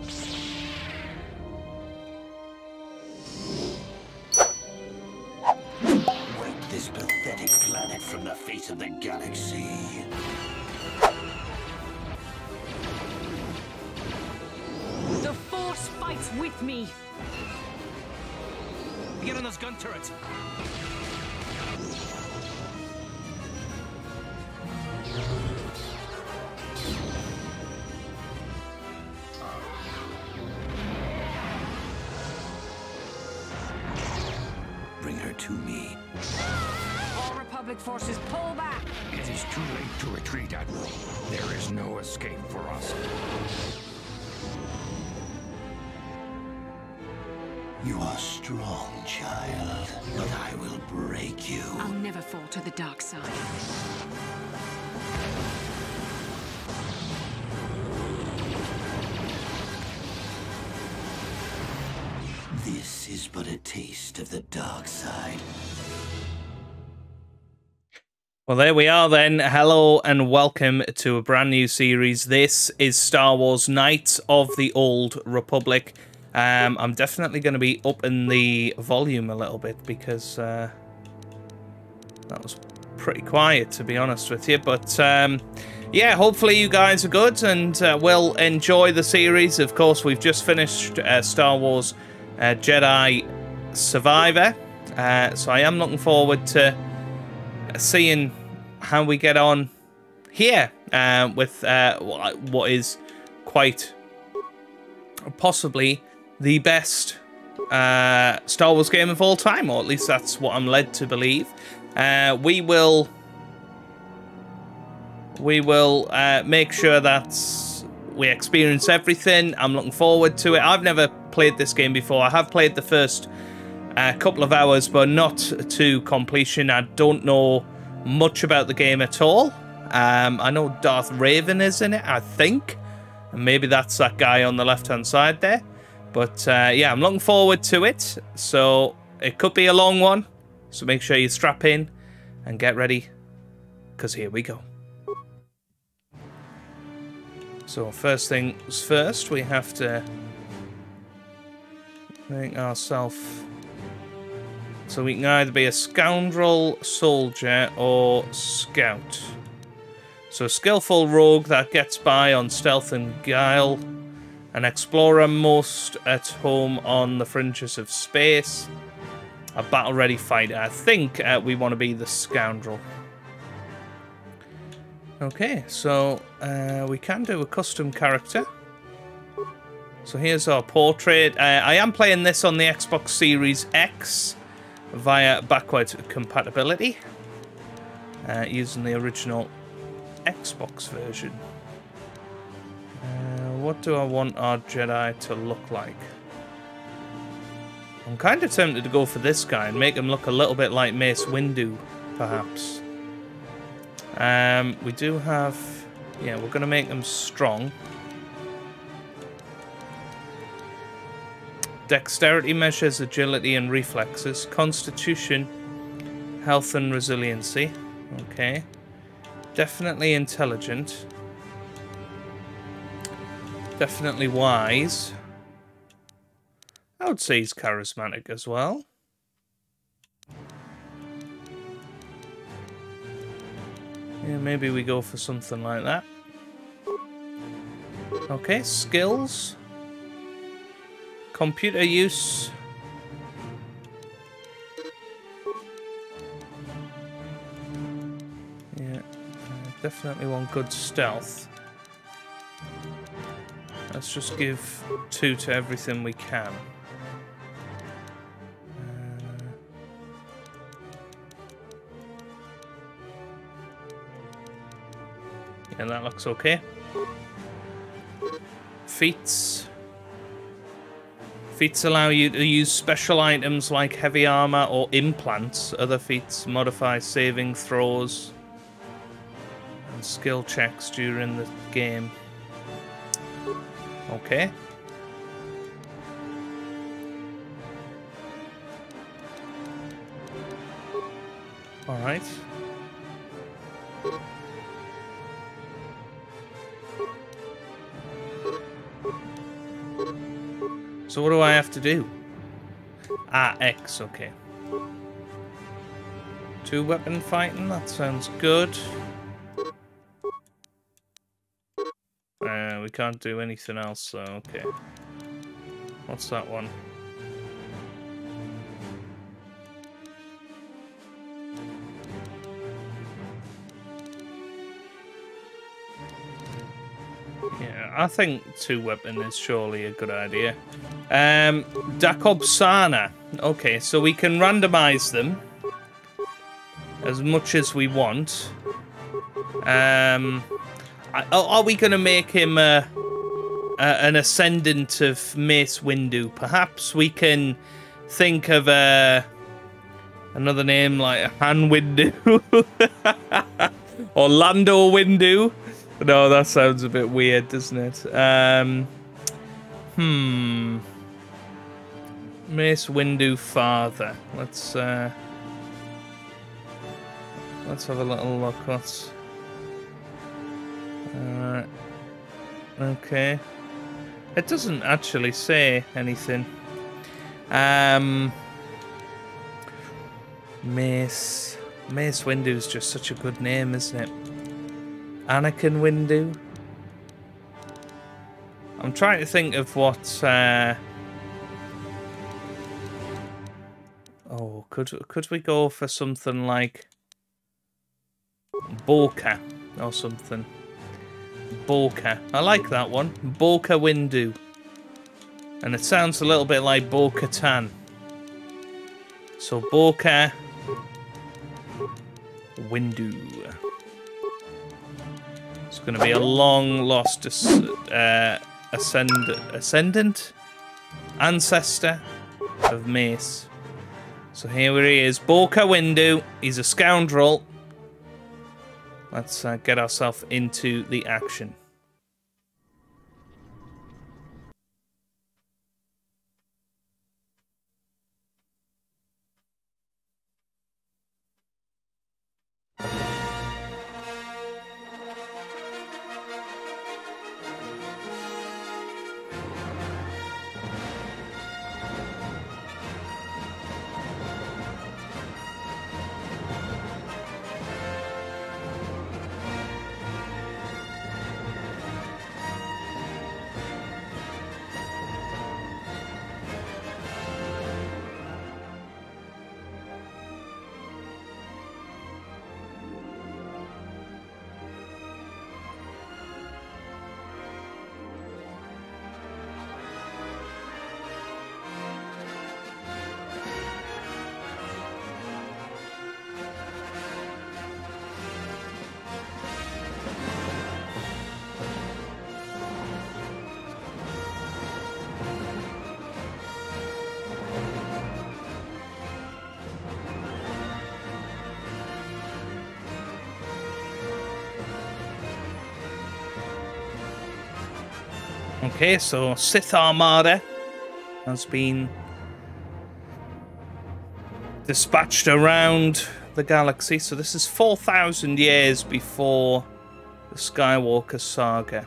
Wipe this pathetic planet from the face of the galaxy. The Force fights with me. Get on those gun turrets. Bring her to me. All Republic forces pull back. It is too late to retreat, Admiral. There is no escape for us. You are strong, child, but I will break you. I'll never fall to the dark side. This is but a taste of the dark side. Well, there we are then. Hello and welcome to a brand new series. This is Star Wars Knights of the Old Republic. I'm definitely going to be upping the volume a little bit because that was pretty quiet, to be honest with you. But yeah, hopefully you guys are good and will enjoy the series. Of course, we've just finished Star Wars Jedi Survivor, so I am looking forward to seeing how we get on here with what is quite possibly the best Star Wars game of all time, or at least that's what I'm led to believe. We will make sure that we experience everything. I'm looking forward to it. I've never played this game before. I have played the first couple of hours, but not to completion. I don't know much about the game at all. I know Darth Revan is in it, I think. And maybe that's that guy on the left-hand side there. But, yeah, I'm looking forward to it. So, it could be a long one. So, make sure you strap in and get ready. Because here we go. So, first things first, we have to make ourselves... So, we can either be a scoundrel, soldier, or scout. So, skillful rogue that gets by on stealth and guile. An explorer most at home on the fringes of space. A battle-ready fighter. I think we want to be the scoundrel. Okay, so we can do a custom character. So here's our portrait. I am playing this on the Xbox Series X via backward compatibility. Using the original Xbox version. What do I want our Jedi to look like? I'm kind of tempted to go for this guy and make him look a little bit like Mace Windu, perhaps. We do have... Yeah, we're going to make him strong. Dexterity measures agility and reflexes. Constitution, health and resiliency. Okay. Definitely intelligent. Definitely wise. I would say he's charismatic as well. Yeah, maybe we go for something like that. Okay, skills. Computer use. Yeah, definitely want good stealth. Let's just give 2 to everything we can. Yeah, that looks okay. Feats. Feats allow you to use special items like heavy armor or implants. Other feats modify saving throws and skill checks during the game. Okay. All right. So what do I have to do? Ah, X, okay. Two weapon fighting, that sounds good. We can't do anything else, so okay. What's that one? Yeah, I think two weapon is surely a good idea. Dakob Sana. Okay, so we can randomize them as much as we want. Are we going to make him an ascendant of Mace Windu? Perhaps we can think of another name like Han Windu or Lando Windu. No, that sounds a bit weird, doesn't it? Mace Windu father. Let's have a little look. What's okay. It doesn't actually say anything. Mace Windu's just such a good name, isn't it? Anakin Windu. I'm trying to think of what. Oh, could we go for something like Borka or something? Borka. I like that one. Borka Windu. And it sounds a little bit like Bo-Katan. So Borka Windu. It's going to be a long-lost ascendant? Ancestor of Mace. So here he is. Borka Windu. He's a scoundrel. Let's get ourselves into the action. Okay, so Sith Armada has been dispatched around the galaxy. So this is 4,000 years before the Skywalker saga.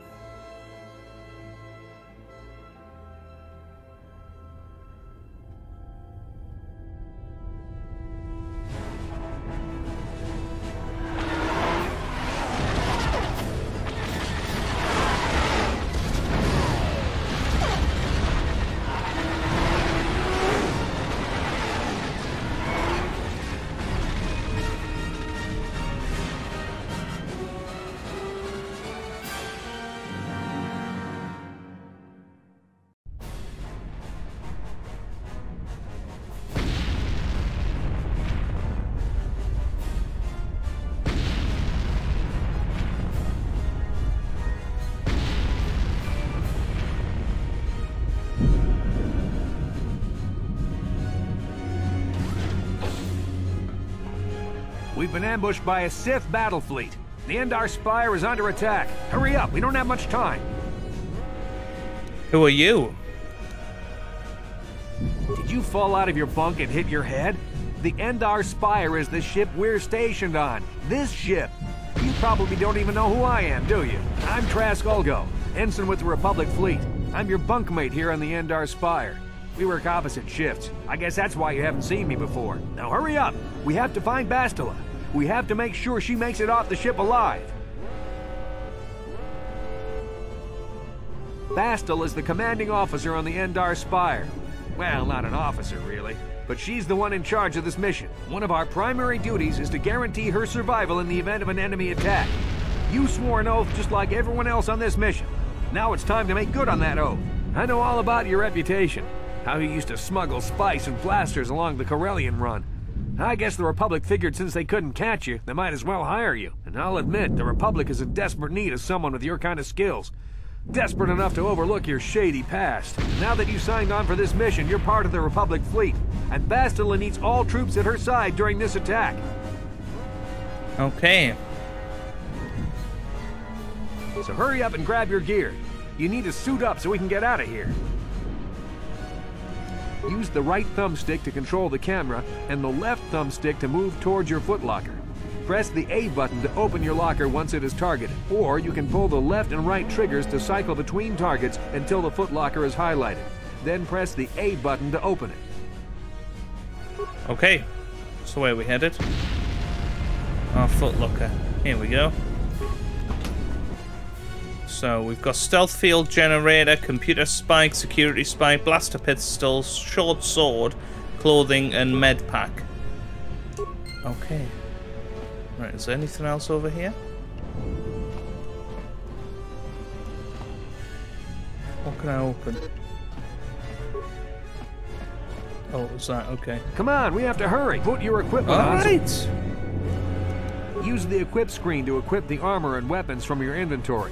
Been ambushed by a Sith battle fleet. The Endar Spire is under attack. Hurry up, we don't have much time. Who are you? Did you fall out of your bunk and hit your head? The Endar Spire is the ship we're stationed on. This ship. You probably don't even know who I am, do you? I'm Trask Olgo, ensign with the Republic Fleet. I'm your bunkmate here on the Endar Spire. We work opposite shifts. I guess that's why you haven't seen me before. Now hurry up! We have to find Bastila. We have to make sure she makes it off the ship alive. Bastila is the commanding officer on the Endar Spire. Well, not an officer, really. But she's the one in charge of this mission. One of our primary duties is to guarantee her survival in the event of an enemy attack. You swore an oath just like everyone else on this mission. Now it's time to make good on that oath. I know all about your reputation. How you used to smuggle spice and blasters along the Corellian Run. I guess the Republic figured since they couldn't catch you, they might as well hire you. And I'll admit, the Republic is in desperate need of someone with your kind of skills. Desperate enough to overlook your shady past. Now that you signed on for this mission, you're part of the Republic fleet. And Bastila needs all troops at her side during this attack. Okay. So hurry up and grab your gear. You need to suit up so we can get out of here. Use the right thumbstick to control the camera and the left thumbstick to move towards your footlocker. Press the A button to open your locker once it is targeted, or you can pull the left and right triggers to cycle between targets until the footlocker is highlighted. Then press the A button to open it. Okay, so where are we headed? Our footlocker. Here we go. So we've got stealth field generator, computer spike, security spike, blaster pistol, short sword, clothing, and med pack. Okay. Right, is there anything else over here? What can I open? Oh, what's that? Okay. Come on, we have to hurry. Put your equipment on. All right. Use the equip screen to equip the armor and weapons from your inventory.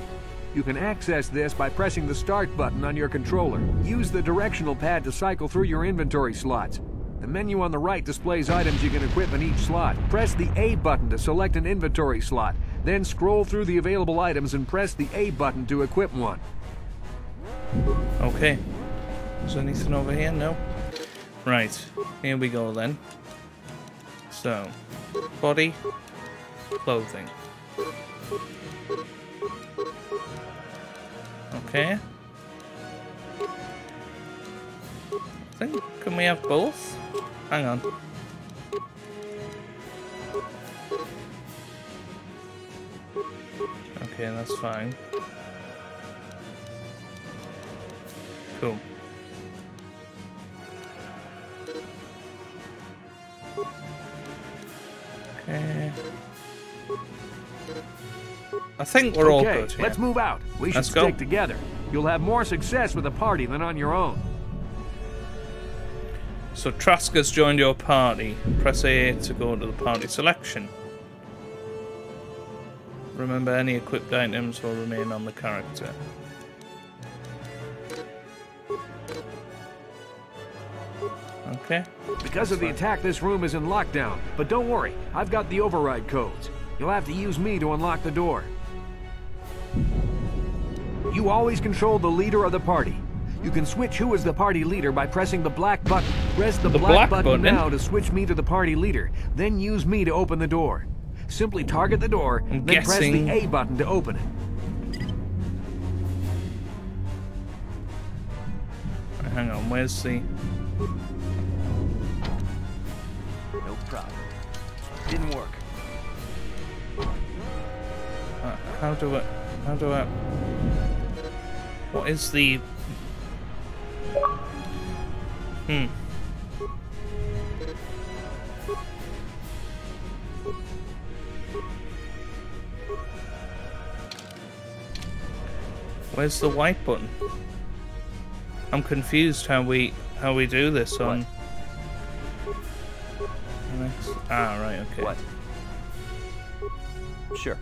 You can access this by pressing the start button on your controller. Use the directional pad to cycle through your inventory slots. The menu on the right displays items you can equip in each slot. Press the A button to select an inventory slot. Then scroll through the available items and press the A button to equip one. Okay. Is there anything over here? No. Right. Here we go then. So, body, clothing. Okay. I think, can we have both? Hang on. Okay, that's fine. Cool. Okay. I think we're all good here. Let's move out. We should stick together. You'll have more success with a party than on your own. So Trask has joined your party. Press A to go to the party selection. Remember, any equipped items will remain on the character. Okay. Because of the attack, this room is in lockdown. But don't worry, I've got the override codes. You'll have to use me to unlock the door. You always control the leader of the party. You can switch who is the party leader by pressing the black button. Press the black button now to switch me to the party leader. Then use me to open the door. Simply target the door, then press the A button to open it. Right, hang on, where's the... No problem. Didn't work. How do I... What is the... Hmm. Where's the white button? I'm confused how we do this on next. Ah, right, okay. What? Sure.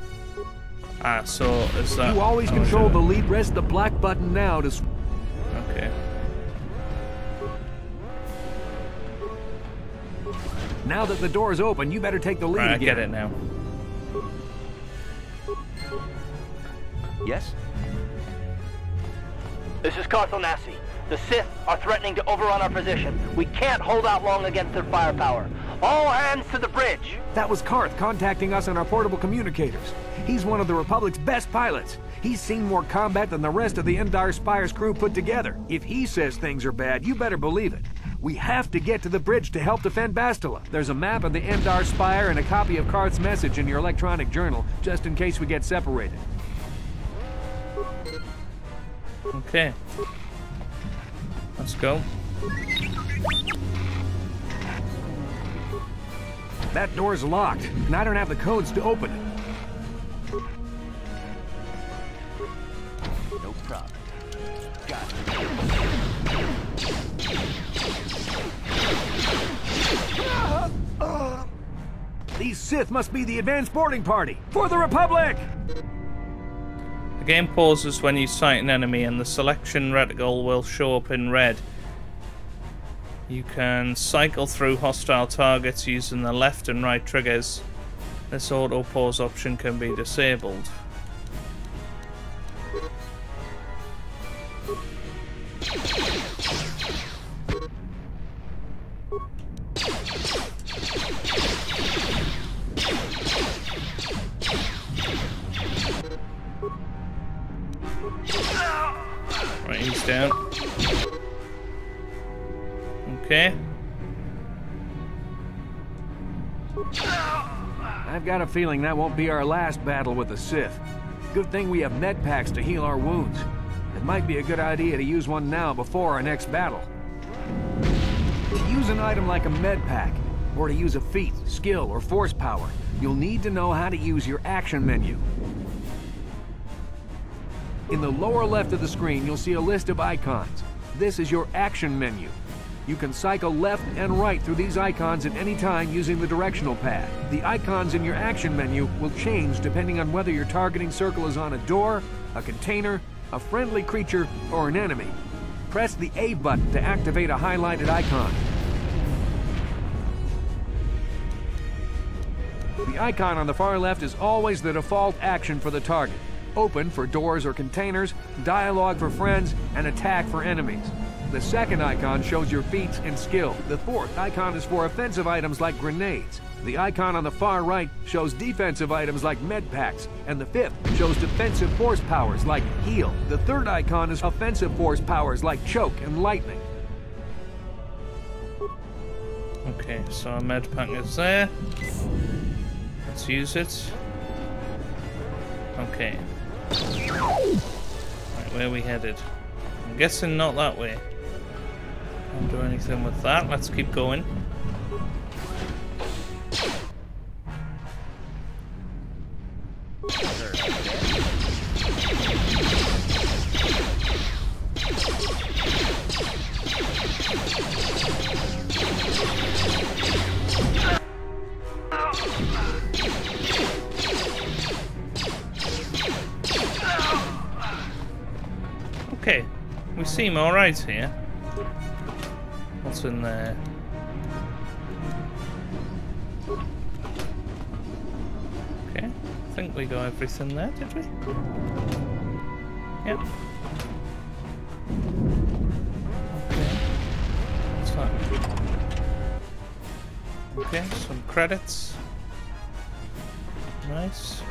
Ah, so is that... You always control the lead. Press the black button now to... Okay. Now that the door is open, you better take the lead again. I get it now. Yes? This is Carth Onasi. The Sith are threatening to overrun our position. We can't hold out long against their firepower. All hands to the bridge. That was Carth contacting us on our portable communicators. He's one of the Republic's best pilots. He's seen more combat than the rest of the Endar Spire's crew put together. If he says things are bad, you better believe it. We have to get to the bridge to help defend Bastila. There's a map of the Endar Spire and a copy of Carth's message in your electronic journal, just in case we get separated. Okay. Let's go. That door's locked, and I don't have the codes to open it. No problem. Got it. These Sith must be the advanced boarding party for the Republic! The game pauses when you sight an enemy, and the selection reticle will show up in red. You can cycle through hostile targets using the left and right triggers. This auto pause option can be disabled. Right, he's down. Okay. I've got a feeling that won't be our last battle with the Sith. Good thing we have med packs to heal our wounds. It might be a good idea to use one now before our next battle. To use an item like a med pack, or to use a feat, skill, or force power, you'll need to know how to use your action menu. In the lower left of the screen, you'll see a list of icons. This is your action menu. You can cycle left and right through these icons at any time using the directional pad. The icons in your action menu will change depending on whether your targeting circle is on a door, a container, a friendly creature, or an enemy. Press the A button to activate a highlighted icon. The icon on the far left is always the default action for the target. Open for doors or containers, dialogue for friends, and attack for enemies. The second icon shows your feats and skill. The fourth icon is for offensive items like grenades. The icon on the far right shows defensive items like med packs. And the fifth shows defensive force powers like heal. The third icon is offensive force powers like choke and lightning. Okay, so our med pack is there. Let's use it. Okay. Right, where are we headed? I'm guessing not that way. Can't do anything with that. Let's keep going. Okay, we seem alright here. What's in there? Okay, I think we got everything there, did we? Yep. Okay. What's that? Okay, some credits. Nice.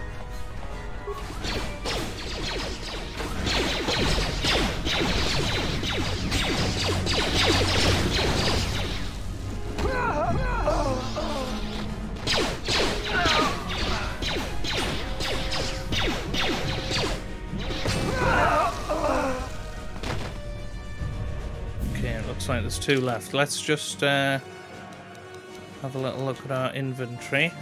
Okay, it looks like there's two left. Let's just have a little look at our inventory.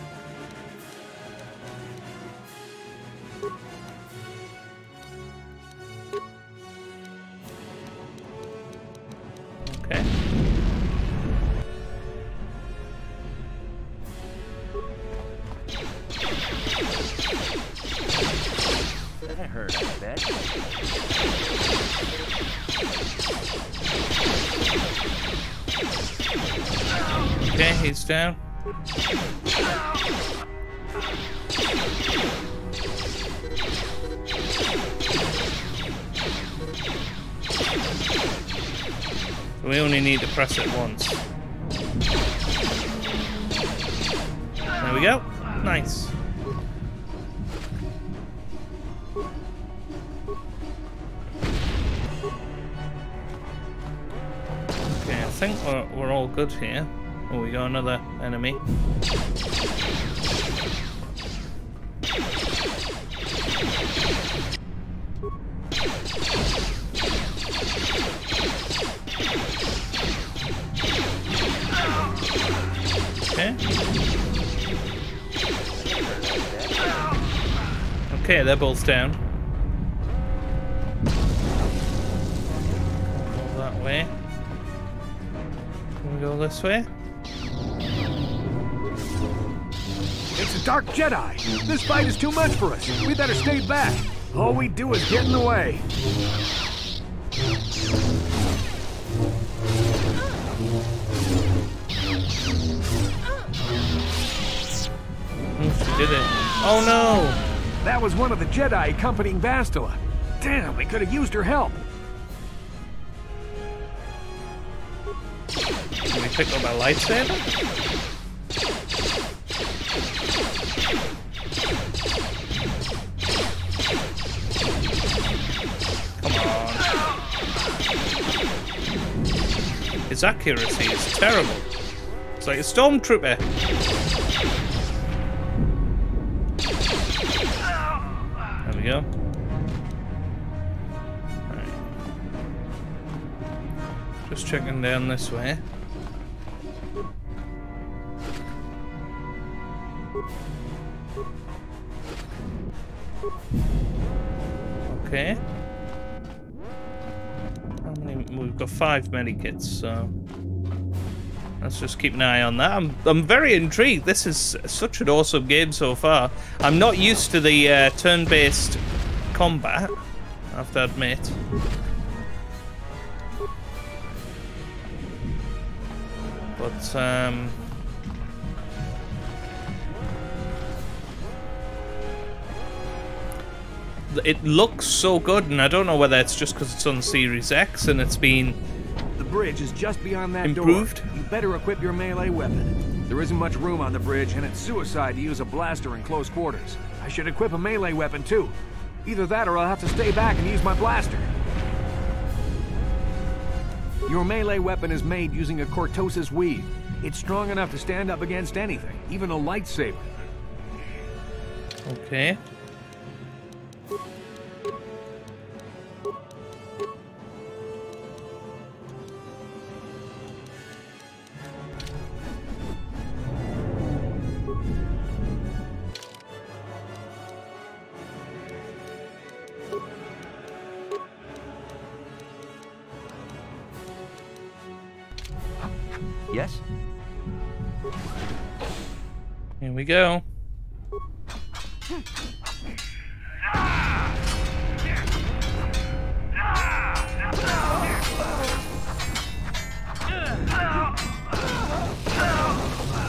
Okay, he's down. We only need to press it once. we go. Nice. Okay, I think we're all good here. Oh, we got another enemy. Okay, they're both down. Go that way. Can we go this way? It's a dark Jedi. This fight is too much for us. We better stay back. All we do is get in the way. She did it. Oh no! That was one of the Jedi accompanying Bastila. Damn, we could have used her help. Can we pick up my lightsaber? Come on. His accuracy is terrible. It's like a stormtrooper. Go. Right. Just checking down this way. Okay. We've got 5 medikits, so let's just keep an eye on that. I'm very intrigued. This is such an awesome game so far. I'm not used to the turn-based combat, I have to admit. But, it looks so good, and I don't know whether it's just because it's on Series X and it's been... The bridge is just beyond that improved door. You better equip your melee weapon. There isn't much room on the bridge, and it's suicide to use a blaster in close quarters. I should equip a melee weapon too. Either that or I'll have to stay back and use my blaster. Your melee weapon is made using a cortosis weave. It's strong enough to stand up against anything, even a lightsaber. Okay. Yes. Here we go.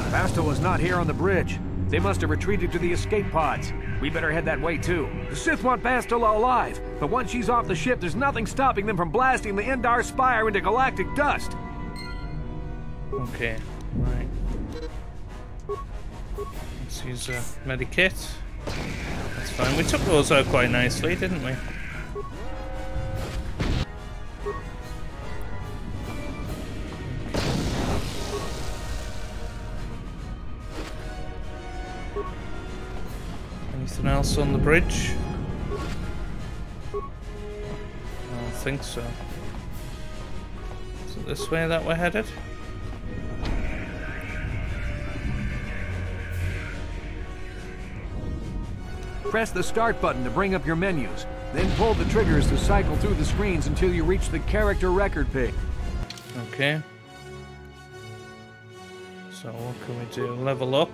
Bastila was not here on the bridge. They must have retreated to the escape pods. We better head that way too. The Sith want Bastila alive, but once she's off the ship, there's nothing stopping them from blasting the Endar Spire into galactic dust. Okay, right. Let's use a medikit. That's fine. We took those out quite nicely, didn't we? Anything else on the bridge? I don't think so. Is it this way that we're headed? Press the start button to bring up your menus, then pull the triggers to cycle through the screens until you reach the character record page. Okay. So what can we do? Level up.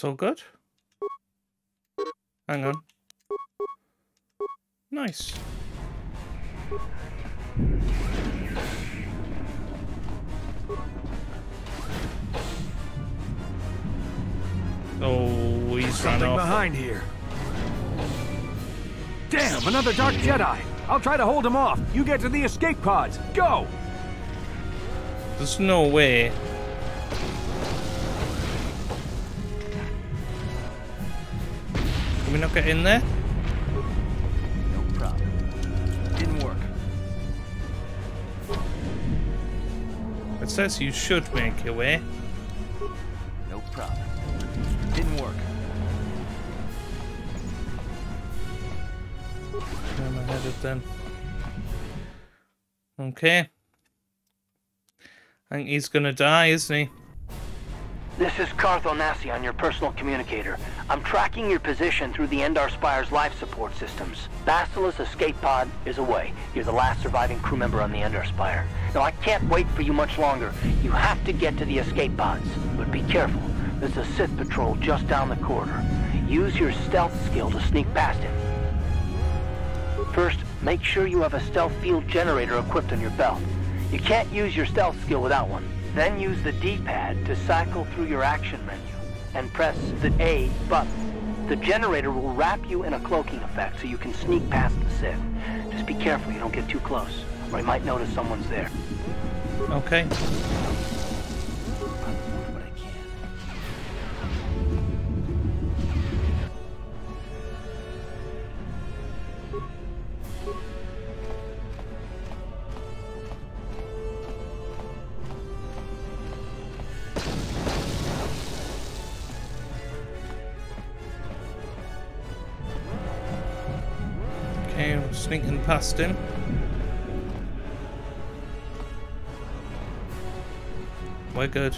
That's all good. Hang on. Nice. Oh, he's run off. Behind here. Damn, another Dark Jedi. I'll try to hold him off. You get to the escape pods. Go! There's no way. Can we not get in there? No problem. Didn't work. It says you should make your way. No problem. Didn't work. I'm ahead of them. Okay. I think he's gonna die, isn't he? This is Carth Onasi on your personal communicator. I'm tracking your position through the Endar Spire's life support systems. Basilisk Escape Pod is away. You're the last surviving crew member on the Endar Spire. Now, I can't wait for you much longer. You have to get to the escape pods, but be careful. There's a Sith patrol just down the corridor. Use your stealth skill to sneak past him. First, make sure you have a stealth field generator equipped on your belt. You can't use your stealth skill without one. Then use the D-pad to cycle through your action menu and press the A button. The generator will wrap you in a cloaking effect so you can sneak past the Sith. Just be careful you don't get too close, or you might notice someone's there. Okay. Sneaking past him. We're good.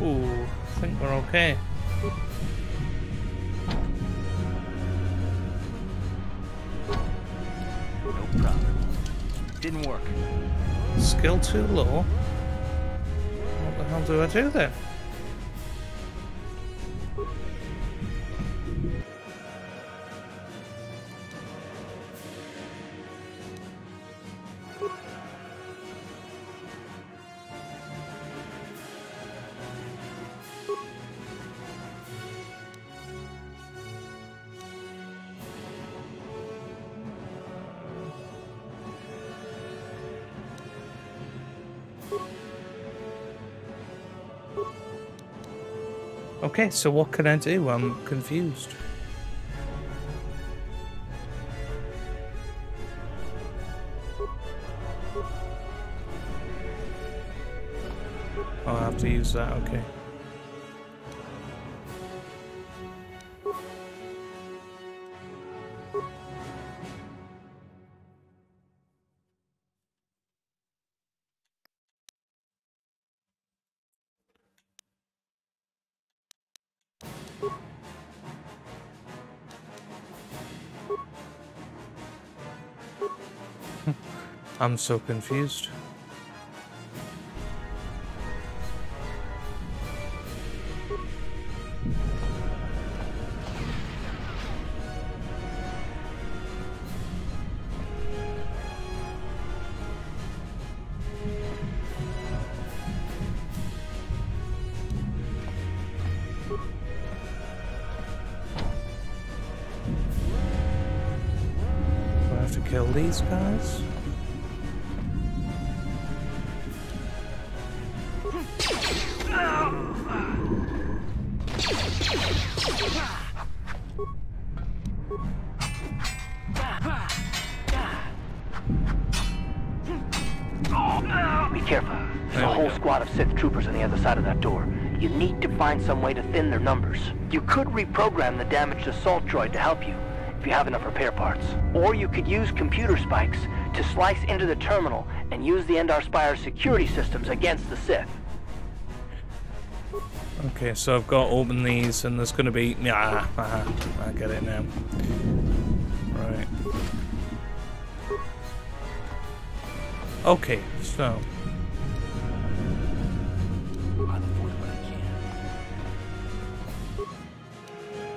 Ooh, I think we're okay. No problem. Didn't work. Skill too low. What the hell do I do then? Okay, so what can I do? I'm confused. Oh, I have to use that, okay. I'm so confused. Do I have to kill these guys? Out of that door. You need to find some way to thin their numbers. You could reprogram the damaged assault droid to help you. if you have enough repair parts. Or you could use computer spikes to slice into the terminal and use the Endar Spire security systems against the Sith. Okay, so I've got to open these and there's going to be... Yeah, I get it now. Right. Okay, so...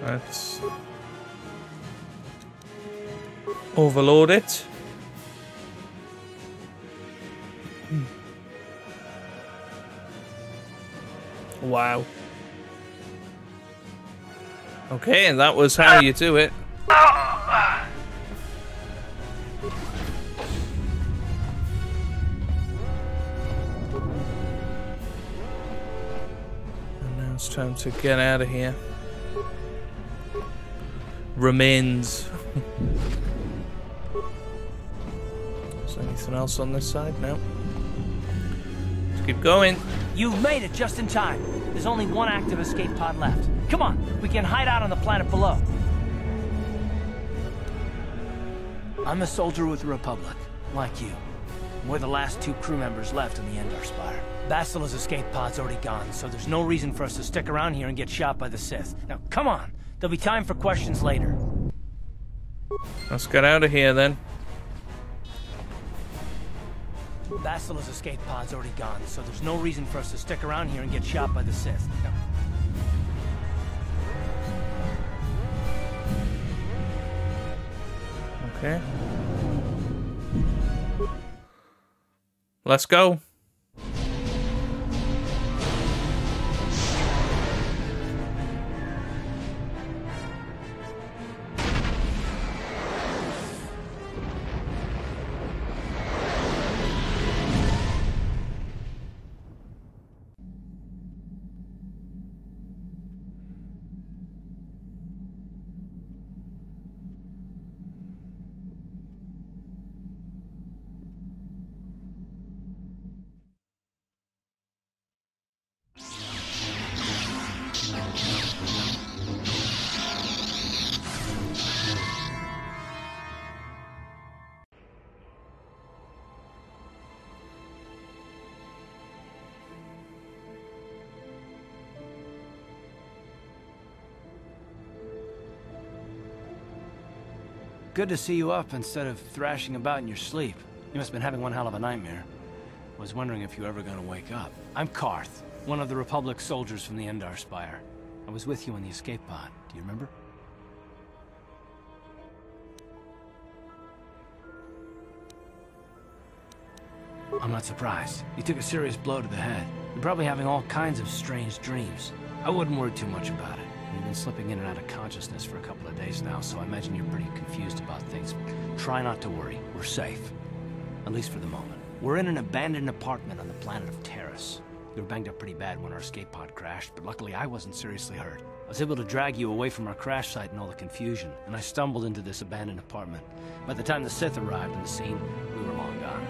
Let's overload it. Wow. Okay, and that was how you do it. And now it's time to get out of here. Remains. Is there anything else on this side? No. Let's keep going. You've made it just in time. There's only one active escape pod left. Come on, we can hide out on the planet below. I'm a soldier with the Republic, like you. We're the last two crew members left in the Endar Spire. Bastila's escape pod's already gone, so there's no reason for us to stick around here and get shot by the Sith. Now, come on. There'll be time for questions later. Let's get out of here then. Basila's escape pod's already gone, so there's no reason for us to stick around here and get shot by the Sith. No. Okay. Let's go. Good to see you up instead of thrashing about in your sleep. You must have been having one hell of a nightmare. I was wondering if you were ever going to wake up. I'm Carth, one of the Republic's soldiers from the Endar Spire. I was with you in the escape pod. Do you remember? I'm not surprised. You took a serious blow to the head. You're probably having all kinds of strange dreams. I wouldn't worry too much about it. You've been slipping in and out of consciousness for a couple of days now, so I imagine you're pretty confused about things. Try not to worry. We're safe. At least for the moment. We're in an abandoned apartment on the planet of Terrace. We were banged up pretty bad when our escape pod crashed, but luckily I wasn't seriously hurt. I was able to drag you away from our crash site and all the confusion, and I stumbled into this abandoned apartment. By the time the Sith arrived on the scene, we were long gone.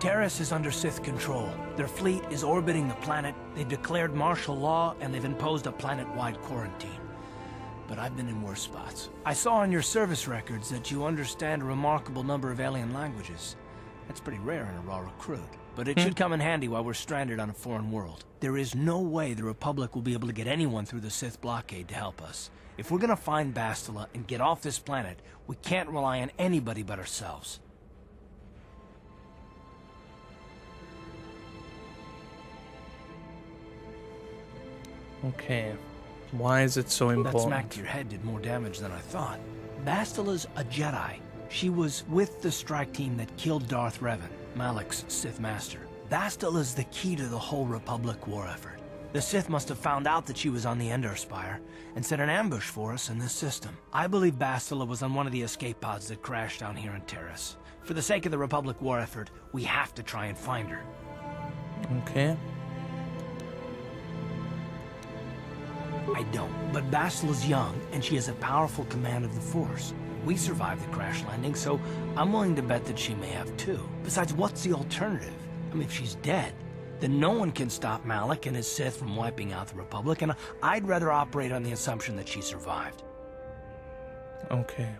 Terrace is under Sith control. Their fleet is orbiting the planet. They've declared martial law, and they've imposed a planet-wide quarantine. But I've been in worse spots. I saw on your service records that you understand a remarkable number of alien languages. That's pretty rare in a raw recruit. But it should come in handy while we're stranded on a foreign world. There is no way the Republic will be able to get anyone through the Sith blockade to help us. If we're gonna find Bastila and get off this planet, we can't rely on anybody but ourselves. Okay, why is it so important? That smack to your head did more damage than I thought. Bastila's a Jedi. She was with the strike team that killed Darth Revan, Malak's Sith Master. Bastila's the key to the whole Republic war effort. The Sith must have found out that she was on the Endar Spire and set an ambush for us in this system. I believe Bastila was on one of the escape pods that crashed down here in Terrace. For the sake of the Republic war effort, we have to try and find her. Okay. I don't, but Bastila's young, and she has a powerful command of the Force. We survived the crash landing, so I'm willing to bet that she may have too. Besides, what's the alternative? I mean, if she's dead, then no one can stop Malak and his Sith from wiping out the Republic, and I'd rather operate on the assumption that she survived. Okay.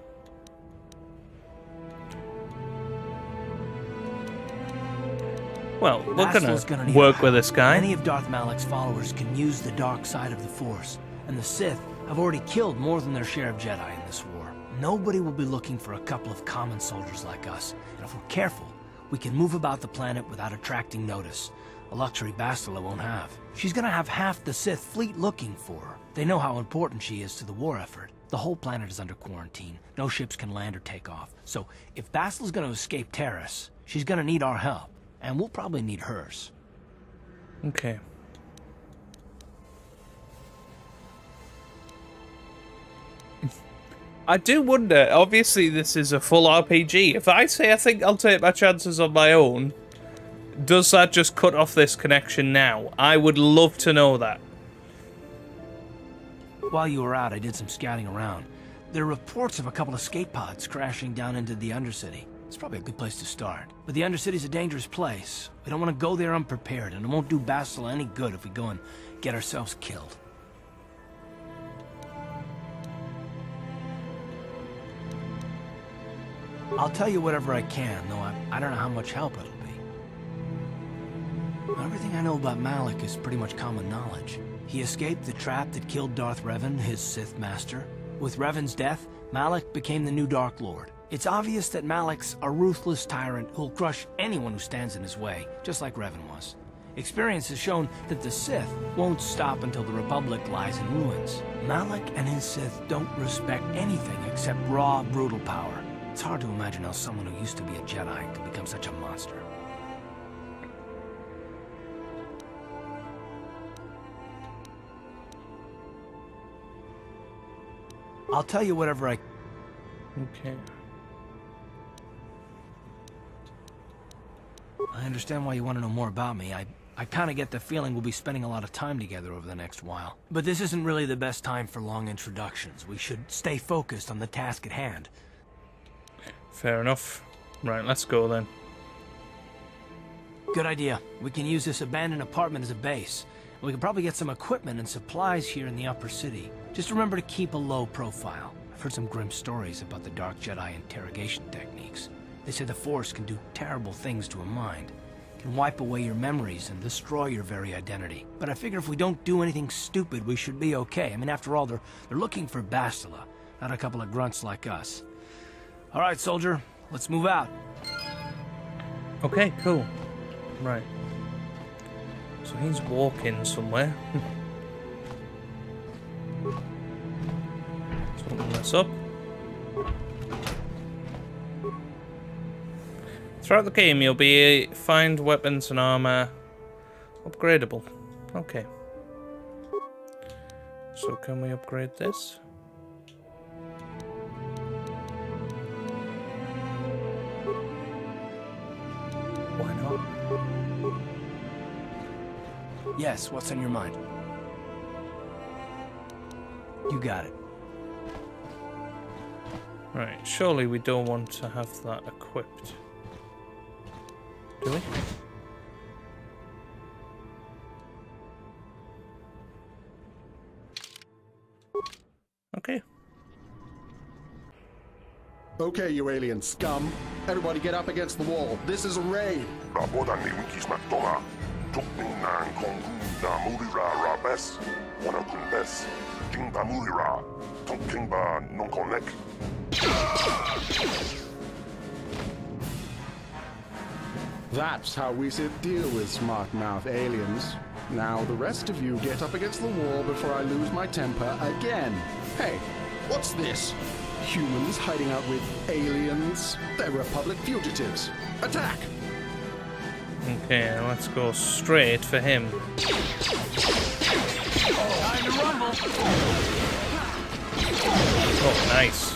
Well, we're gonna work with this guy. Many of Darth Malak's followers can use the dark side of the Force, and the Sith have already killed more than their share of Jedi in this war. Nobody will be looking for a couple of common soldiers like us, and if we're careful, we can move about the planet without attracting notice, a luxury Bastila won't have. She's gonna have half the Sith fleet looking for her. They know how important she is to the war effort. The whole planet is under quarantine. No ships can land or take off. So if Bastila's gonna escape Terrace, she's gonna need our help. And we'll probably need hers. Okay. I do wonder, obviously this is a full RPG. If I say I think I'll take my chances on my own, does that just cut off this connection now? I would love to know that. While you were out, I did some scouting around. There are reports of a couple of escape pods crashing down into the Undercity. It's probably a good place to start. But the Undercity's a dangerous place. We don't want to go there unprepared, and it won't do Bastila any good if we go and get ourselves killed. I'll tell you whatever I can, though I don't know how much help it'll be. Everything I know about Malak is pretty much common knowledge. He escaped the trap that killed Darth Revan, his Sith master. With Revan's death, Malak became the new Dark Lord. It's obvious that Malak's a ruthless tyrant who'll crush anyone who stands in his way, just like Revan was. Experience has shown that the Sith won't stop until the Republic lies in ruins. Malak and his Sith don't respect anything except raw, brutal power. It's hard to imagine how someone who used to be a Jedi could become such a monster. I'll tell you whatever I... Okay. I understand why you want to know more about me. I kind of get the feeling we'll be spending a lot of time together over the next while. But this isn't really the best time for long introductions. We should stay focused on the task at hand. Fair enough. Right, let's go then. Good idea. We can use this abandoned apartment as a base. We can probably get some equipment and supplies here in the upper city. Just remember to keep a low profile. I've heard some grim stories about the Dark Jedi interrogation techniques. They say the Force can do terrible things to a mind. It can wipe away your memories and destroy your very identity. But I figure if we don't do anything stupid, we should be okay. I mean, after all, they're looking for Bastila, not a couple of grunts like us. All right, soldier, let's move out. Okay, cool. Right. So he's walking somewhere. Let's open this up. Throughout the game, you'll be find weapons and armor upgradable. Okay. So can we upgrade this? Why not? Yes, what's on your mind? You got it. Right, surely we don't want to have that equipped. Do we? Okay. Okay, you alien scum. Everybody get up against the wall. This is a raid. That's how we Sith deal with smart-mouth aliens. Now the rest of you get up against the wall before I lose my temper again. Hey, what's this? Humans hiding out with aliens? They're Republic fugitives. Attack! Okay, let's go straight for him. Time to rumble! Oh, nice.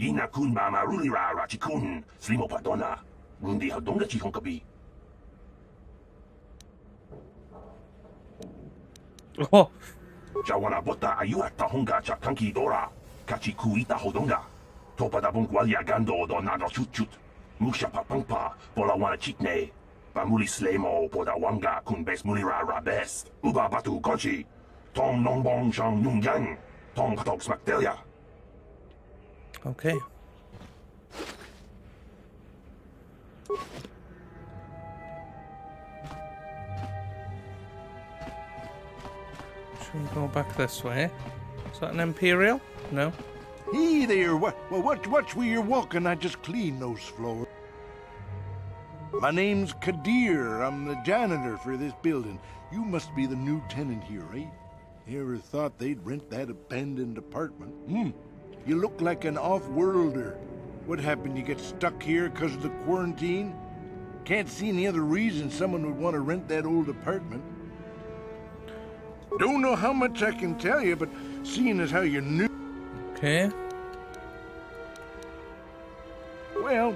Ina kun ba marulira ratikun, slimo padona, rundi hadonga chihonkabi. Oh! Jawana bota ayua tahonga chakanki dora, kachikuita hodonga, topa da bongwalia gando donado chut-chut, muksha papangpa, polawana chitne, pamuli slemo podawanga kun bes mulira rabes, uba batu gochi, tom nombong jang nungang, tom katok smaktelia. Okay. Should we go back this way? Is that an Imperial? No. Hey there, watch where you're walking, I just cleaned those floors. My name's Kadir, I'm the janitor for this building. You must be the new tenant here, eh? Never thought they'd rent that abandoned apartment. Hmm. You look like an off-worlder. What happened? You get stuck here because of the quarantine? Can't see any other reason someone would want to rent that old apartment. Don't know how much I can tell you, but seeing as how you're new... Okay. Well,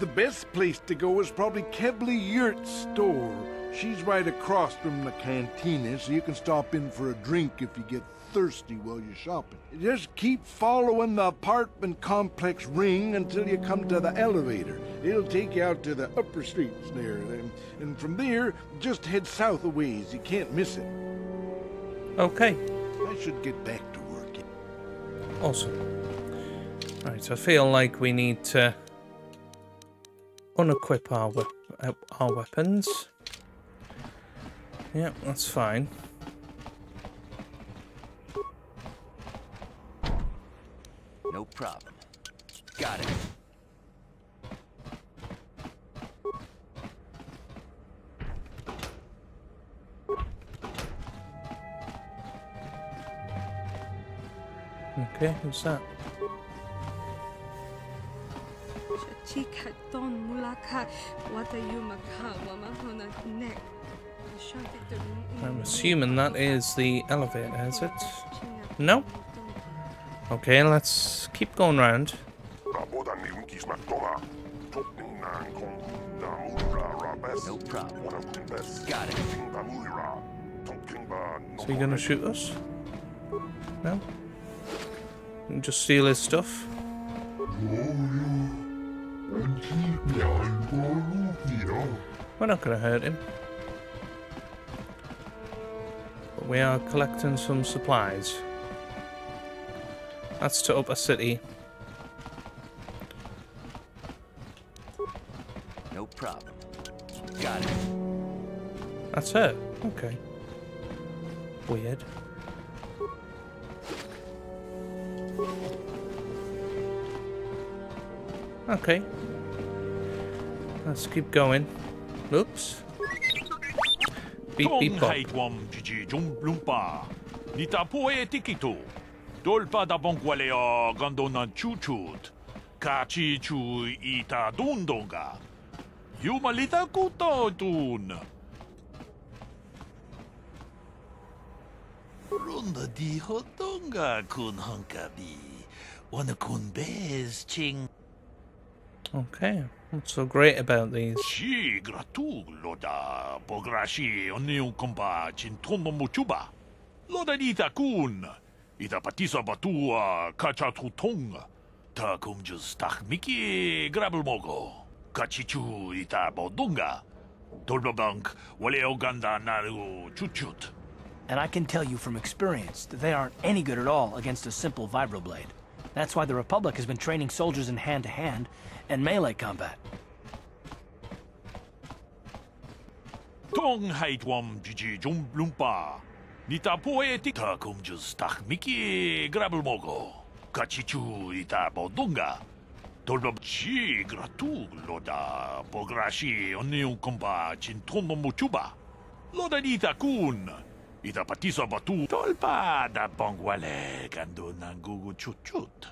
the best place to go is probably Kevley Yurt's store. She's right across from the cantina, so you can stop in for a drink if you get thirsty while you're shopping. Just keep following the apartment complex ring until you come to the elevator. It'll take you out to the upper streets there. And from there, just head south a ways. You can't miss it. Okay. I should get back to work. Awesome. Right, I feel like we need to unequip our weapons. Yeah, that's fine. No problem. Got it. Okay, who's that? Chika Don Mulaka, what are you Makawamahona? I'm assuming that is the elevator, is it? No? Okay, let's keep going round. No problem. Got it. Is he gonna shoot us? No? Just steal his stuff? We're not gonna hurt him. We are collecting some supplies. That's to Upper City. No problem. Got it. That's her. Okay. Weird. Okay. Let's keep going. Oops. Beep beep pop. Dolpa da bongualeo gondonan chuchut. Kachi chu ita dundonga. Yumalita kutotun. Runda di hotonga kun hankabi. One kun bez ching. Okay, what's so great about these? She gratulo da pograshi onion combat in trombo muchuba. Loda dita kun. Ita patisa batua kachatutong. Takum just takmiki grabblemogo. Kachichu ita bodunga. Dolbobank waleoganda naru chuchut. And I can tell you from experience that they aren't any good at all against a simple vibroblade. That's why the Republic has been training soldiers in hand-to-hand and melee combat. Tong haitwam jiji jum lumpa. Nita poeti takum just takmiki grabblemogo. Kachichu ita bodunga. Dolobchi gratu loda pograshi onion combat chintomomuchuba. Loda nita kun. Ita patisa batu tolpa da bangwale gando nangugu chuchut.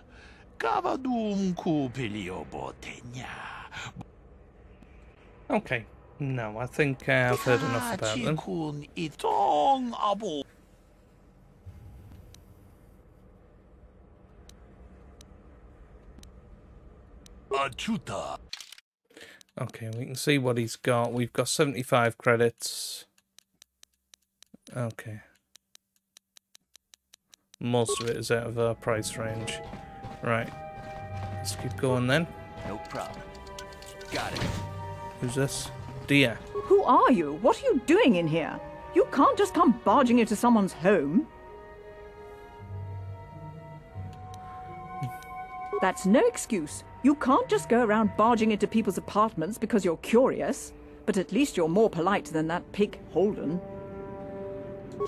Okay, no, I think I've heard enough about them. Achuta. Okay, we can see what he's got. We've got 75 credits. Okay. Most of it is out of our price range. Right. Let's keep going then. No problem. Got it. Who's this? Dia. Who are you? What are you doing in here? You can't just come barging into someone's home. That's no excuse. You can't just go around barging into people's apartments because you're curious. But at least you're more polite than that pig Holdan.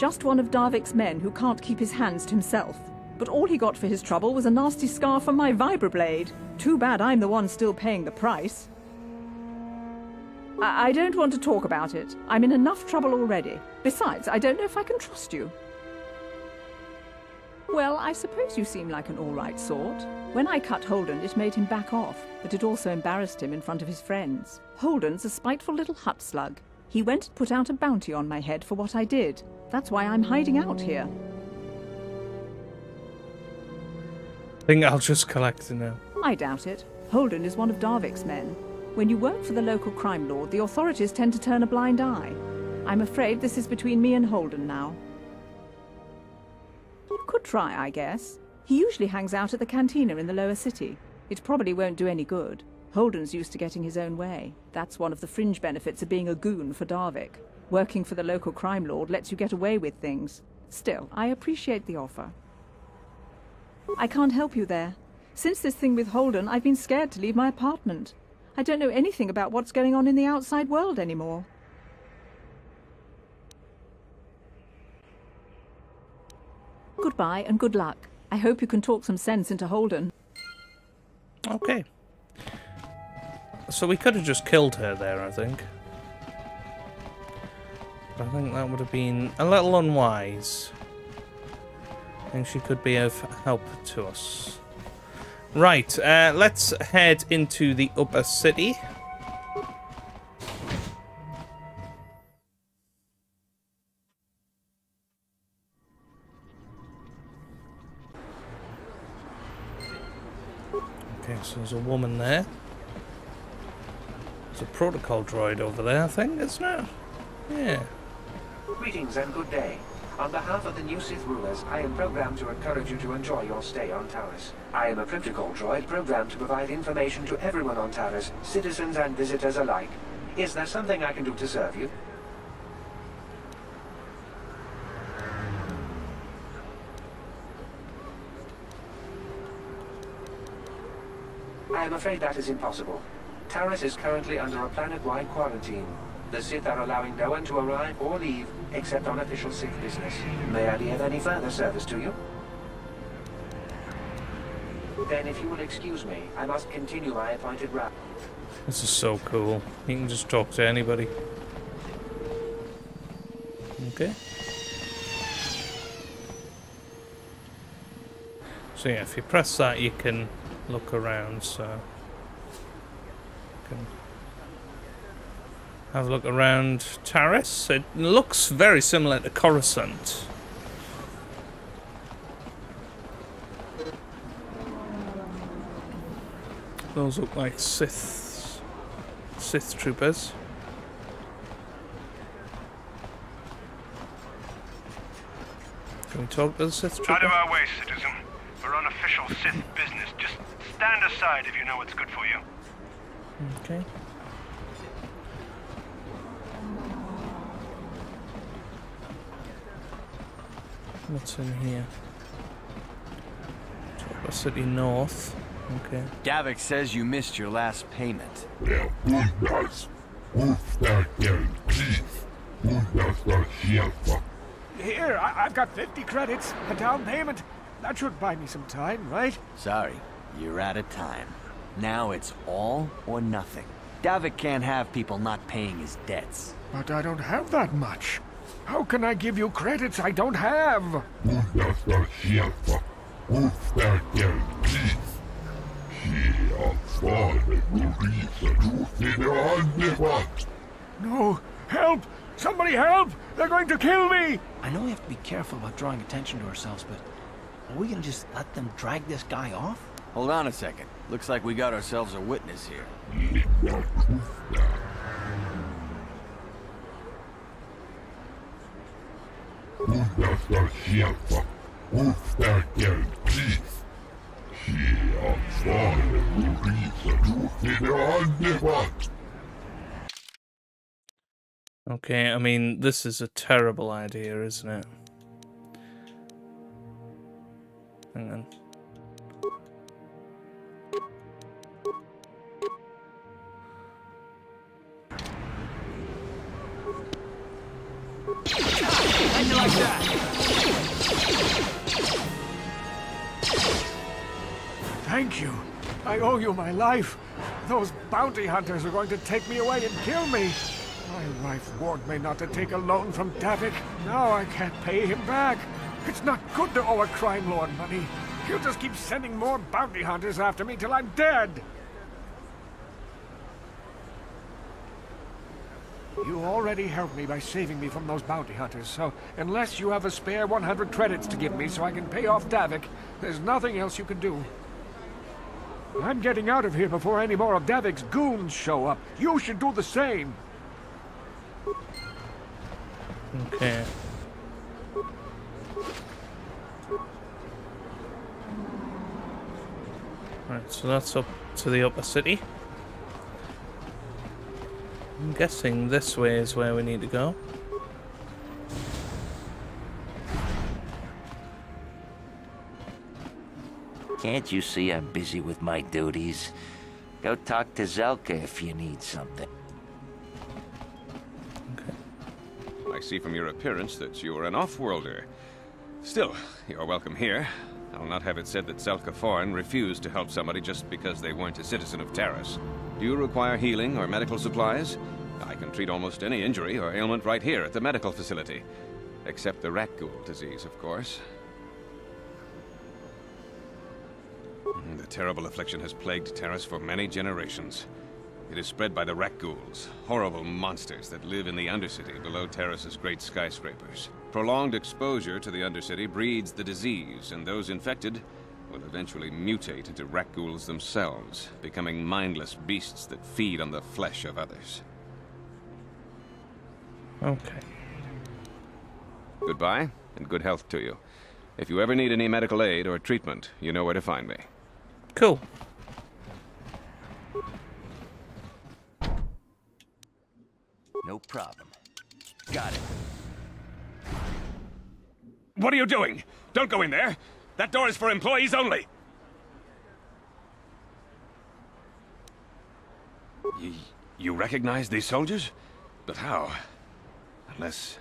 Just one of Darvik's men who can't keep his hands to himself. But all he got for his trouble was a nasty scar from my vibroblade. Too bad I'm the one still paying the price. I don't want to talk about it. I'm in enough trouble already. Besides, I don't know if I can trust you. Well, I suppose you seem like an all right sort. When I cut Holdan, it made him back off, but it also embarrassed him in front of his friends. Holden's a spiteful little hut slug. He went and put out a bounty on my head for what I did. That's why I'm hiding out here. I think I'll just collect it now. I doubt it. Holdan is one of Darvik's men. When you work for the local crime lord, the authorities tend to turn a blind eye. I'm afraid this is between me and Holdan now. You could try, I guess. He usually hangs out at the cantina in the lower city. It probably won't do any good. Holden's used to getting his own way. That's one of the fringe benefits of being a goon for Darvik. Working for the local crime lord lets you get away with things. Still, I appreciate the offer. I can't help you there. Since this thing with Holdan, I've been scared to leave my apartment. I don't know anything about what's going on in the outside world anymore. Goodbye and good luck. I hope you can talk some sense into Holdan. Okay. So we could have just killed her there, I think. But I think that would have been a little unwise. I think she could be of help to us. Right, let's head into the upper city. Okay, so there's a woman there. There's a protocol droid over there, I think, isn't it? Yeah. Greetings and good day. On behalf of the new Sith rulers, I am programmed to encourage you to enjoy your stay on Taris. I am a protocol droid programmed to provide information to everyone on Taris, citizens and visitors alike. Is there something I can do to serve you? I am afraid that is impossible. Taris is currently under a planet-wide quarantine. The Sith are allowing no one to arrive or leave, except on official Sith business. May I be of any further service to you? Then if you will excuse me, I must continue my appointed route. This is so cool. You can just talk to anybody. Okay. So yeah, if you press that, you can look around, so... Have a look around Taris. It looks very similar to Coruscant. Those look like Sith troopers. Can we talk to the Sith troopers? Out of our way, citizen. We're on official Sith business. Just stand aside if you know what's good for you. Okay. What's in here? Top of City North. Okay. Davik says you missed your last payment. Here, I've got 50 credits, a down payment. That should buy me some time, right? Sorry, you're out of time. Now it's all or nothing. Davik can't have people not paying his debts. But I don't have that much. How can I give you credits I don't have? No, help! Somebody help! They're going to kill me! I know we have to be careful about drawing attention to ourselves, but are we going to just let them drag this guy off? Hold on a second. Looks like we got ourselves a witness here. Okay, I mean, this is a terrible idea, isn't it? Hang on. Like that. Thank you. I owe you my life. Those bounty hunters are going to take me away and kill me. My wife warned me not to take a loan from Davik. Now I can't pay him back. It's not good to owe a crime lord money. He'll just keep sending more bounty hunters after me till I'm dead. You already helped me by saving me from those bounty hunters, so unless you have a spare 100 credits to give me so I can pay off Davik, there's nothing else you can do. I'm getting out of here before any more of Davik's goons show up. You should do the same. Okay. Right, so that's up to the upper city. I'm guessing this way is where we need to go. Can't you see I'm busy with my duties? Go talk to Zelka if you need something. Okay. I see from your appearance that you are an off-worlder. Still, you're welcome here. I'll not have it said that Zelka Forn refused to help somebody just because they weren't a citizen of Terrace. Do you require healing or medical supplies? I can treat almost any injury or ailment right here at the medical facility. Except the Rakghoul disease, of course. The terrible affliction has plagued Terrace for many generations. It is spread by the Rakghouls, horrible monsters that live in the Undercity below Terrace's great skyscrapers. Prolonged exposure to the Undercity breeds the disease, and those infected will eventually mutate into Rakghouls themselves, becoming mindless beasts that feed on the flesh of others. Okay. Goodbye, and good health to you. If you ever need any medical aid or treatment, you know where to find me. Cool. No problem. Got it. What are you doing? Don't go in there! That door is for employees only! You recognize these soldiers? But how? Unless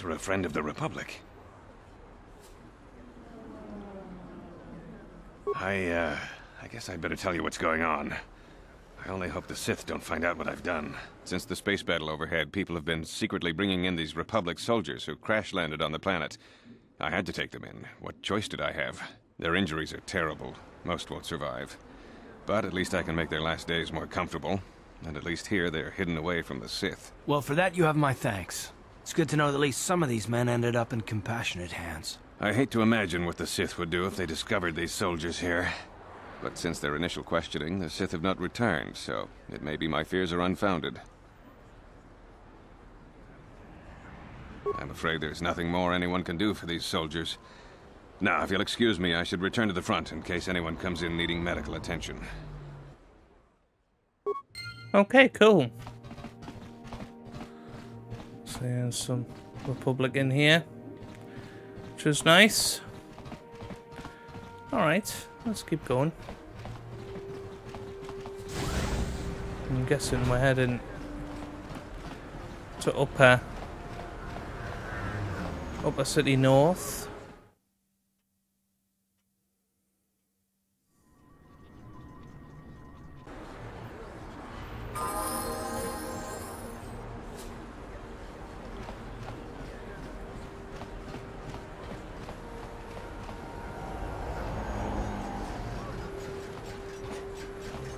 you're a friend of the Republic. I guess I'd better tell you what's going on. I only hope the Sith don't find out what I've done. Since the space battle overhead, people have been secretly bringing in these Republic soldiers who crash-landed on the planet. I had to take them in. What choice did I have? Their injuries are terrible. Most won't survive. But at least I can make their last days more comfortable. And at least here they're hidden away from the Sith. Well, for that you have my thanks. It's good to know that at least some of these men ended up in compassionate hands. I hate to imagine what the Sith would do if they discovered these soldiers here. But since their initial questioning, the Sith have not returned, so it may be my fears are unfounded. I'm afraid there's nothing more anyone can do for these soldiers. Now, if you'll excuse me, I should return to the front in case anyone comes in needing medical attention. Okay, cool. So there's some Republic in here, which is nice. Alright, let's keep going. I'm guessing we're heading to Upper City North.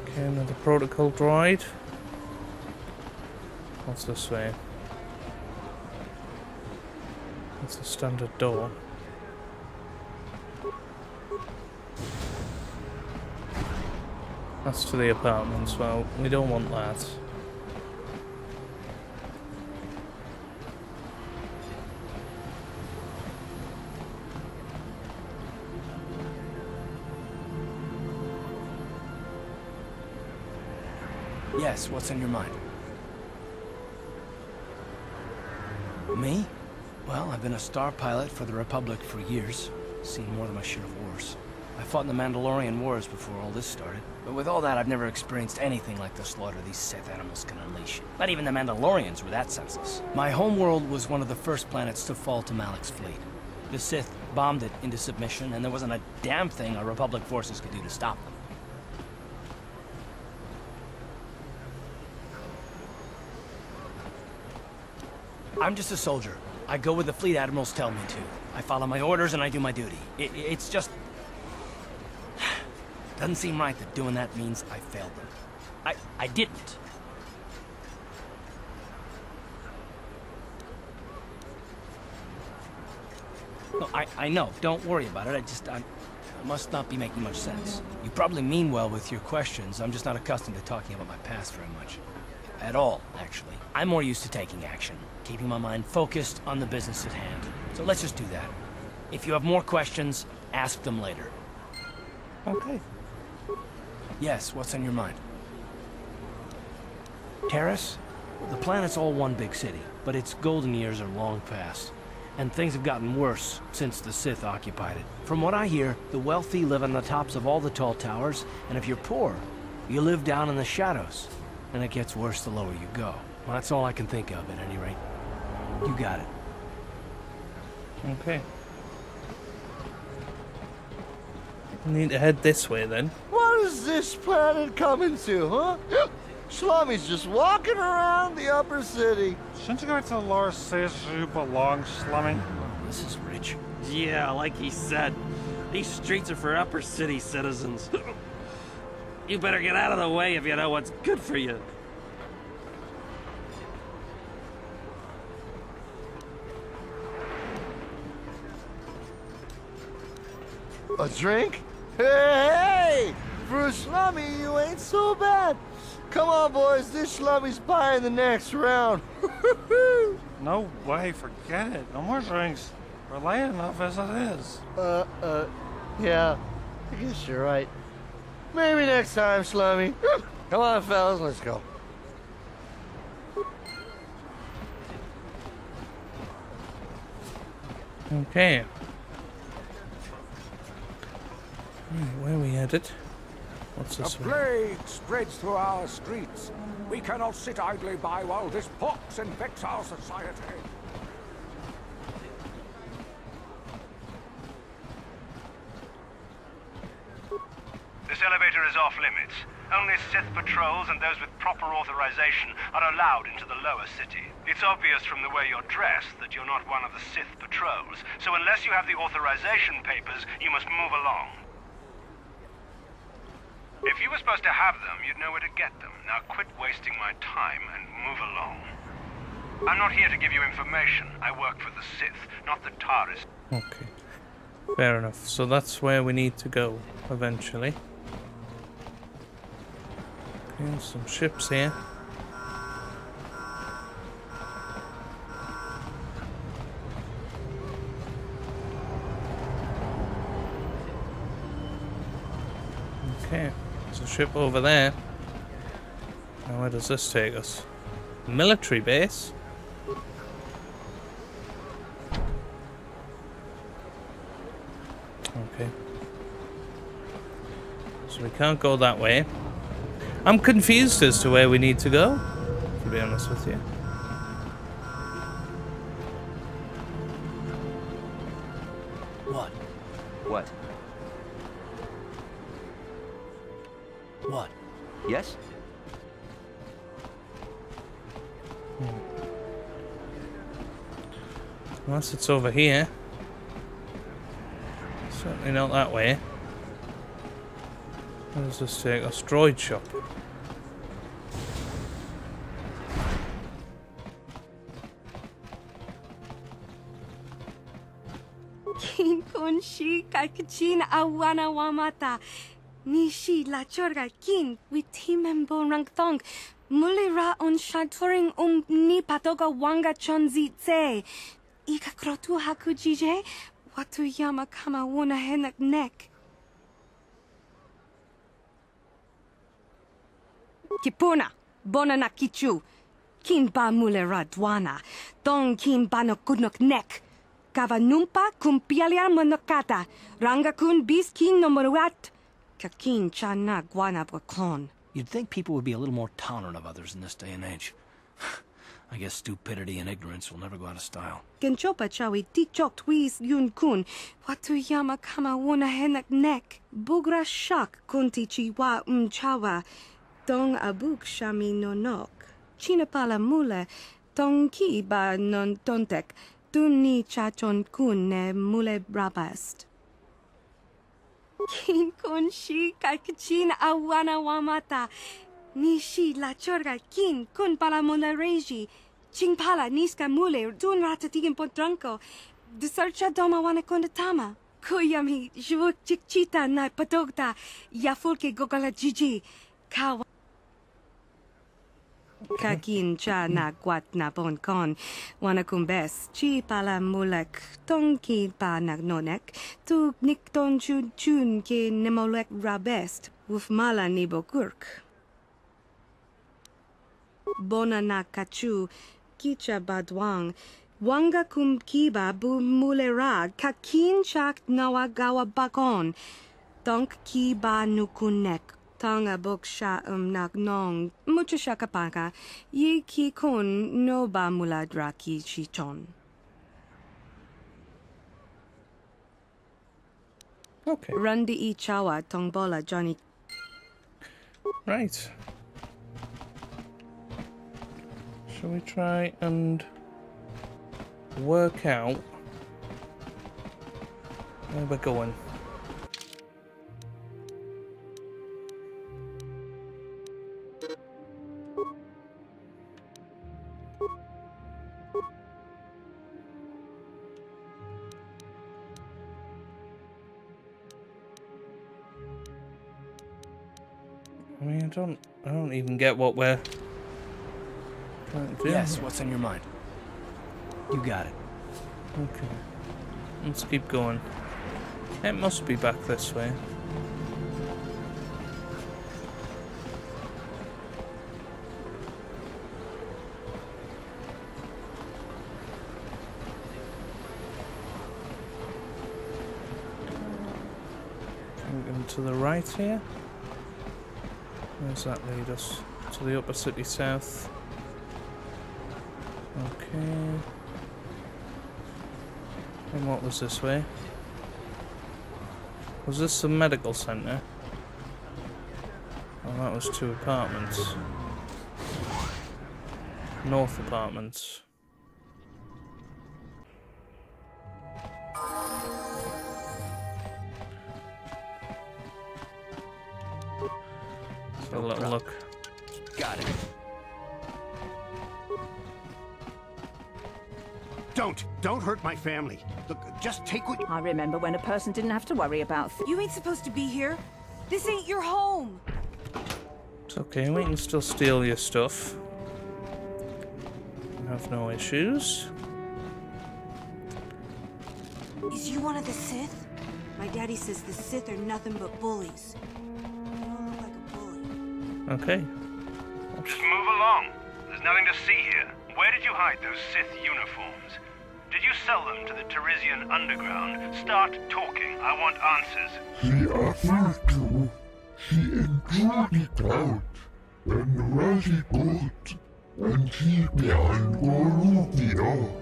Okay, another protocol droid. What's this way? It's a standard door. That's to the apartments. Well, we don't want that. Yes, what's in your mind? Me? Well, I've been a star pilot for the Republic for years. Seen more than my share of wars. I fought in the Mandalorian Wars before all this started. But with all that, I've never experienced anything like the slaughter these Sith animals can unleash. Not even the Mandalorians were that senseless. My homeworld was one of the first planets to fall to Malak's fleet. The Sith bombed it into submission, and there wasn't a damn thing our Republic forces could do to stop them. I'm just a soldier. I go where the fleet admirals tell me to. I follow my orders and I do my duty. It's just... doesn't seem right that doing that means I failed them. I didn't. No, I know. Don't worry about it. I must not be making much sense. You probably mean well with your questions. I'm just not accustomed to talking about my past very much. At all, actually. I'm more used to taking action, keeping my mind focused on the business at hand. So let's just do that. If you have more questions, ask them later. Okay. Yes, what's on your mind? Terrace? The planet's all one big city, but its golden years are long past. And things have gotten worse since the Sith occupied it. From what I hear, the wealthy live on the tops of all the tall towers, and if you're poor, you live down in the shadows. And it gets worse the lower you go. Well, that's all I can think of, at any rate. You got it. Okay. I need to head this way, then. What is this planet coming to, huh? Schlummy's just walking around the upper city. Shouldn't you go to the lower city where you belong, Schlummy? Oh, this is rich. Yeah, like he said. These streets are for upper city citizens. You better get out of the way if you know what's good for you. A drink? Hey, hey! For a schlummy, you ain't so bad. Come on, boys, this schlummy's buying the next round. No way, forget it. No more drinks. We're late enough as it is. Yeah, I guess you're right. Maybe next time, Schlummy. Come on, fellas, let's go. Okay. Where are we headed? What's this? The plague spreads through our streets. We cannot sit idly by while this pox infects our society. This elevator is off limits. Only Sith patrols and those with proper authorization are allowed into the lower city. It's obvious from the way you're dressed that you're not one of the Sith patrols, so unless you have the authorization papers, you must move along. If you were supposed to have them, you'd know where to get them. Now quit wasting my time and move along. I'm not here to give you information. I work for the Sith, not the Taris. Okay. Fair enough. So that's where we need to go, eventually. There's some ships here. Okay, there's a ship over there. Now where does this take us? Military base? Okay. So we can't go that way. I'm confused as to where we need to go, to be honest with you. What? What? What? Yes? Unless it's over here. Certainly not that way. What does this take us? Droid shop. King Kunshi Kakachin Awana Wamata Nishi Lachorga Kin, Witimembo Rangthong, Mulira on Shadturing Ni Patoga Wanga Chonzi Tse, Ika Krotu Hakujije, Watu Yama Kama Wuna Henak Nek. Kipuna, Bonana Kichu, Kinba Mulera Dwana, Don Kinba no Kudnok Nek. Kavanumpa kumpialia monokata, rangakun biskin nomoruat, kakin chana guanabokon. You'd think people would be a little more tolerant of others in this day and age. I guess stupidity and ignorance will never go out of style. Kenchopa chawi tichok twis yun kun, watu yama kama wuna henak nek, bugra shak kunti chiwa umchawa, dong abuk shami nonok, chinapala mule, tonki ba non tontek. Ni chachon kun ne mule brabast. Kin kun shi kakchin awana wamata. Ni shi la chorga kin kun pala monareji. Ching pala niska mule dun ratatigin potranko. Desarcha doma wana kondatama. Kuyami jvuk chikchita na patogta. Yafulke gogala jiji. Kawa. Kakin cha na guat na bon con, wanakumbes, chi pala mulek, tonki pa nagnonek, tu nikton chun ki nemolek rabest, wuf mala nibokurk. Bona na kachu, kicha badwang, wanga kum kiba bu mulera, kakin chak nawa gawa bakon, tonk kiba nukunek. Tanga boksha nagnong, mucha shakapaka, ye ki kon no ba mula draki chichon. Okay. Rundi ichawa tongbola Johnny. Right. Shall we try and work out where we're going? I don't even get what we're trying to do. Yes, what's on your mind? You got it. Okay. Let's keep going. It must be back this way. I'm going to the right here. Where's that lead us? To the upper city south. Okay. And what was this way? Was this the medical centre? Oh, that was two apartments. North apartments. Look. Got it. Don't hurt my family. Look, just take what. I remember when a person didn't have to worry about. You ain't supposed to be here. This ain't your home. It's okay. We can still steal your stuff. I have no issues. Is you one of the Sith? My daddy says the Sith are nothing but bullies. Okay. Just move along. There's nothing to see here. Where did you hide those Sith uniforms? Did you sell them to the Teresian underground? Start talking. I want answers. He offered to. He enjoyed it out. And ready good. And he behind Gorudina.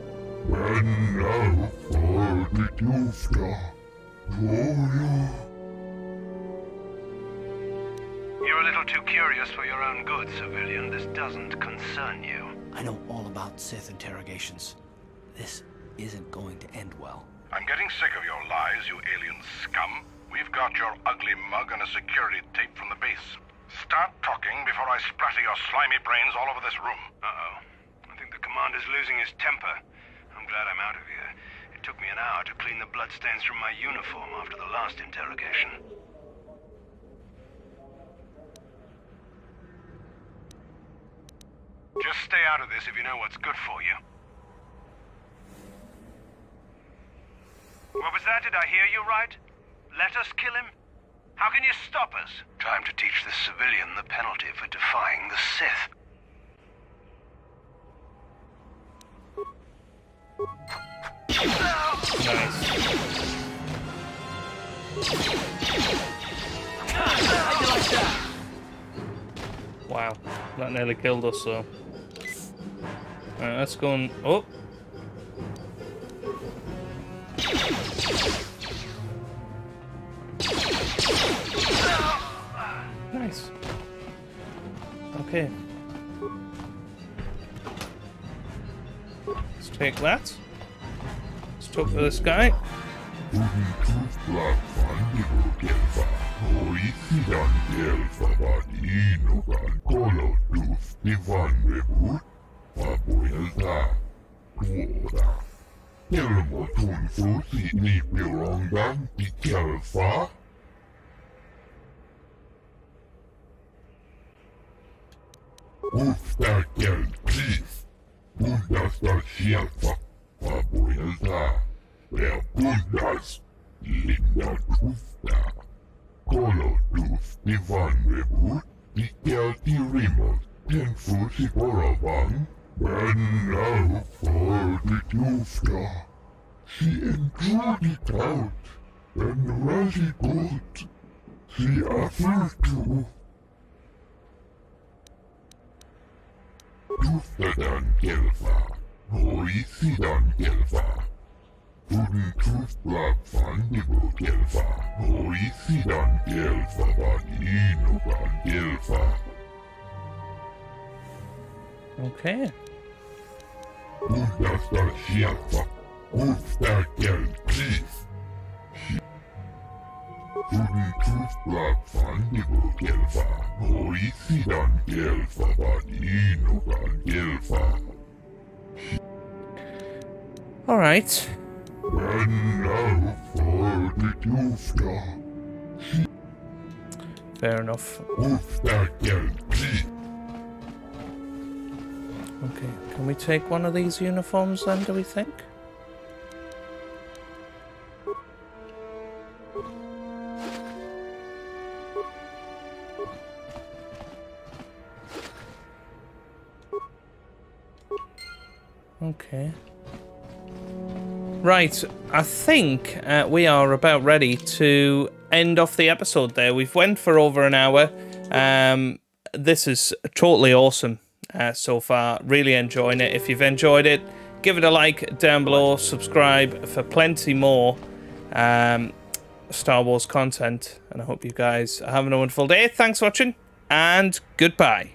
And now for the Tufta. Warrior. You're a little too curious for your own good, civilian. This doesn't concern you. I know all about Sith interrogations. This isn't going to end well. I'm getting sick of your lies, you alien scum. We've got your ugly mug and a security tape from the base. Start talking before I splatter your slimy brains all over this room. Uh-oh. I think the commander's losing his temper. I'm glad I'm out of here. It took me an hour to clean the bloodstains from my uniform after the last interrogation. stay out of this if you know what's good for you. What was that? Did I hear you right? Let us kill him? How can you stop us? Time to teach this civilian the penalty for defying the Sith. Nice. Wow, that nearly killed us, so. Alright, let's go and. Oh! Nice. Okay. Let's take that. Let's talk to this guy. Okay. All right. Fair enough. Okay, can we take one of these uniforms then, do we think? Okay. Right, I think we are about ready to end off the episode there. We've went for over an hour. This is totally awesome. So far, really enjoying it. If you've enjoyed it, give it a like down below, subscribe for plenty more Star Wars content, and I hope you guys are having a wonderful day. Thanks for watching, and goodbye.